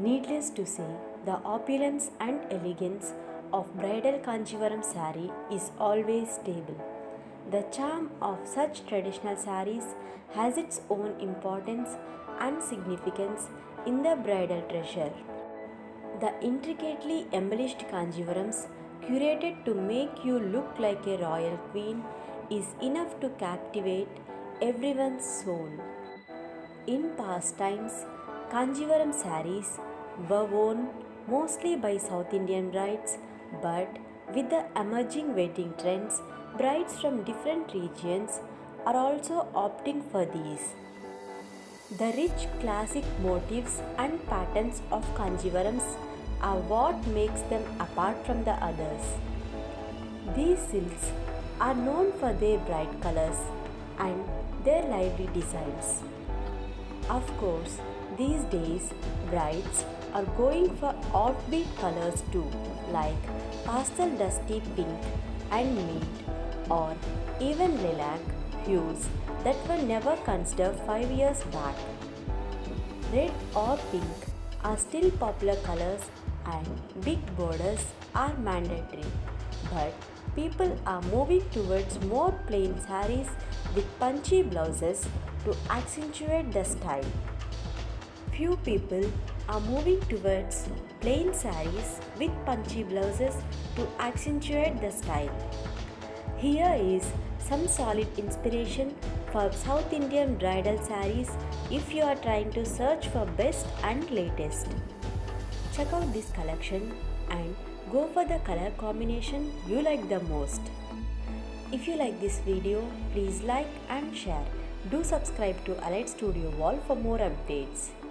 Needless to say, the opulence and elegance of bridal Kanjivaram saree is always stable. The charm of such traditional sarees has its own importance and significance in the bridal treasure. The intricately embellished Kanjivarams, curated to make you look like a royal queen, is enough to captivate everyone's soul. In past times, Kanjivaram sarees were worn mostly by South Indian brides, but with the emerging wedding trends, brides from different regions are also opting for these. The rich classic motifs and patterns of Kanjivarams are what makes them apart from the others. These silks are known for their bright colors and their lively designs. Of course, these days brides are going for offbeat colors too, like pastel dusty pink and mint, or even lilac hues that were never considered 5 years back. Red or pink are still popular colors and big borders are mandatory, but people are moving towards more plain sarees with punchy blouses to accentuate the style. Few people are moving towards plain sarees with punchy blouses to accentuate the style. Here is some solid inspiration for South Indian bridal sarees if you are trying to search for best and latest. Check out this collection and go for the color combination you like the most. If you like this video, please like and share. Do subscribe to Elite Studio Wall for more updates.